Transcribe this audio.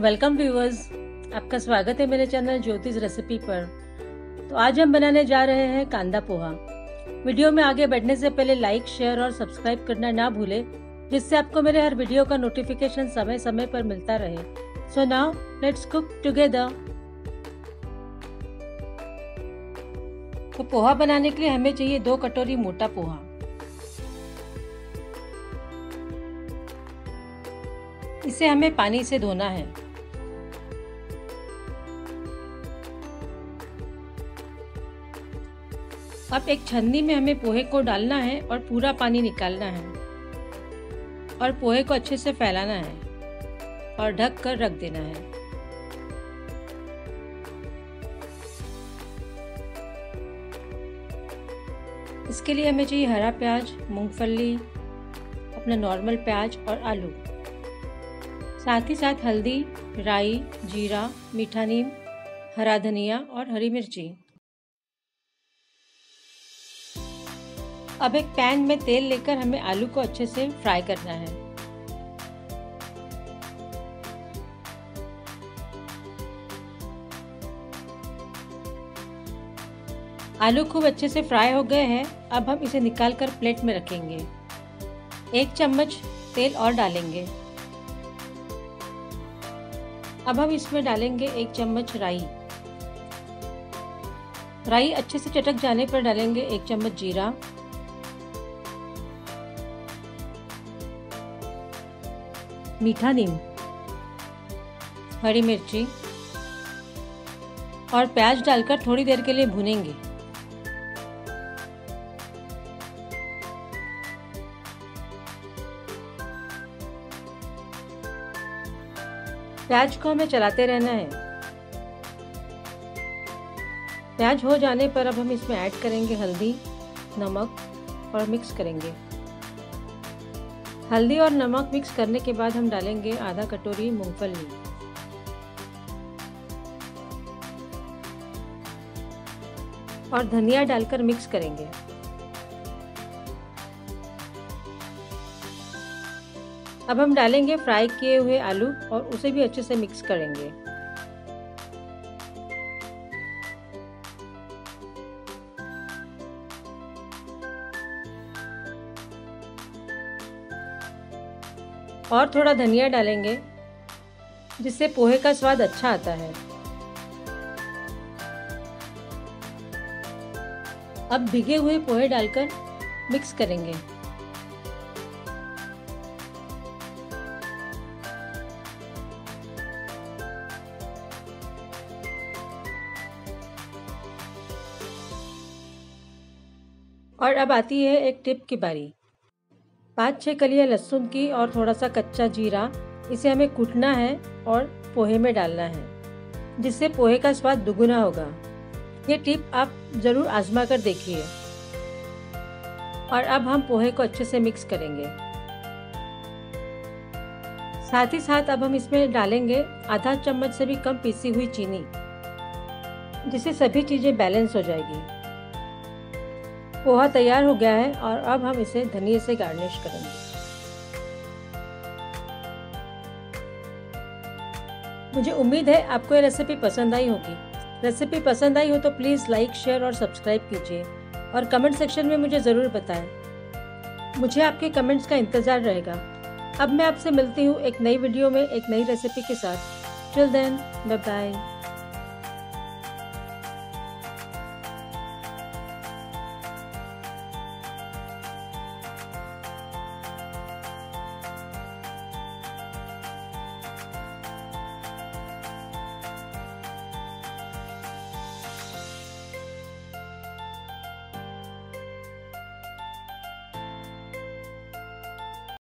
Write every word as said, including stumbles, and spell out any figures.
Welcome viewers, आपका स्वागत है मेरे चैनल ज्योतिष रेसिपी पर। तो आज हम बनाने जा रहे हैं कांदा पोहा। वीडियो में आगे बढ़ने से पहले लाइक, शेयर और सब्सक्राइब करना ना भूलें, जिससे आपको मेरे हर वीडियो का नोटिफिकेशन समय समय पर मिलता रहे। So now let's cook together. तो पोहा बनाने के लिए हमें चाहिए दो कटोरी मोटा पोहा, इसे हमें पानी से धोना है। अब एक छन्नी में हमें पोहे को डालना है और पूरा पानी निकालना है और पोहे को अच्छे से फैलाना है और ढक कर रख देना है। इसके लिए हमें चाहिए हरा प्याज, मूंगफली, अपना नॉर्मल प्याज और आलू, साथ ही साथ हल्दी, राई, जीरा, मीठा नीम, हरा धनिया और हरी मिर्ची। अब एक पैन में तेल लेकर हमें आलू को अच्छे से फ्राई करना है। आलू खूब अच्छे से फ्राई हो गए हैं। अब हम इसे निकालकर प्लेट में रखेंगे। एक चम्मच तेल और डालेंगे। अब हम इसमें डालेंगे एक चम्मच राई। राई अच्छे से चटक जाने पर डालेंगे एक चम्मच जीरा, मीठा नीम, हरी मिर्ची और प्याज डालकर थोड़ी देर के लिए भूनेंगे। प्याज को हमें चलाते रहना है। प्याज हो जाने पर अब हम इसमें ऐड करेंगे हल्दी, नमक और मिक्स करेंगे। हल्दी और नमक मिक्स करने के बाद हम डालेंगे आधा कटोरी मूंगफली। और धनिया डालकर मिक्स करेंगे। अब हम डालेंगे फ्राई किए हुए आलू और उसे भी अच्छे से मिक्स करेंगे। और थोड़ा धनिया डालेंगे, जिससे पोहे का स्वाद अच्छा आता है। अब भिगे हुए पोहे डालकर मिक्स करेंगे। और अब आती है एक टिप की बारी। पाँच छः कलियां लहसुन की और थोड़ा सा कच्चा जीरा, इसे हमें कूटना है और पोहे में डालना है, जिससे पोहे का स्वाद दुगुना होगा। ये टिप आप ज़रूर आजमा कर देखिए। और अब हम पोहे को अच्छे से मिक्स करेंगे। साथ ही साथ अब हम इसमें डालेंगे आधा चम्मच से भी कम पीसी हुई चीनी, जिससे सभी चीज़ें बैलेंस हो जाएगी। पोहा तैयार हो गया है और अब हम इसे धनिए से गार्निश करेंगे। मुझे उम्मीद है आपको ये रेसिपी पसंद आई होगी। रेसिपी पसंद आई हो तो प्लीज़ लाइक, शेयर और सब्सक्राइब कीजिए और कमेंट सेक्शन में मुझे ज़रूर बताएं। मुझे आपके कमेंट्स का इंतज़ार रहेगा। अब मैं आपसे मिलती हूँ एक नई वीडियो में एक नई रेसिपी के साथ। Till then, bye bye.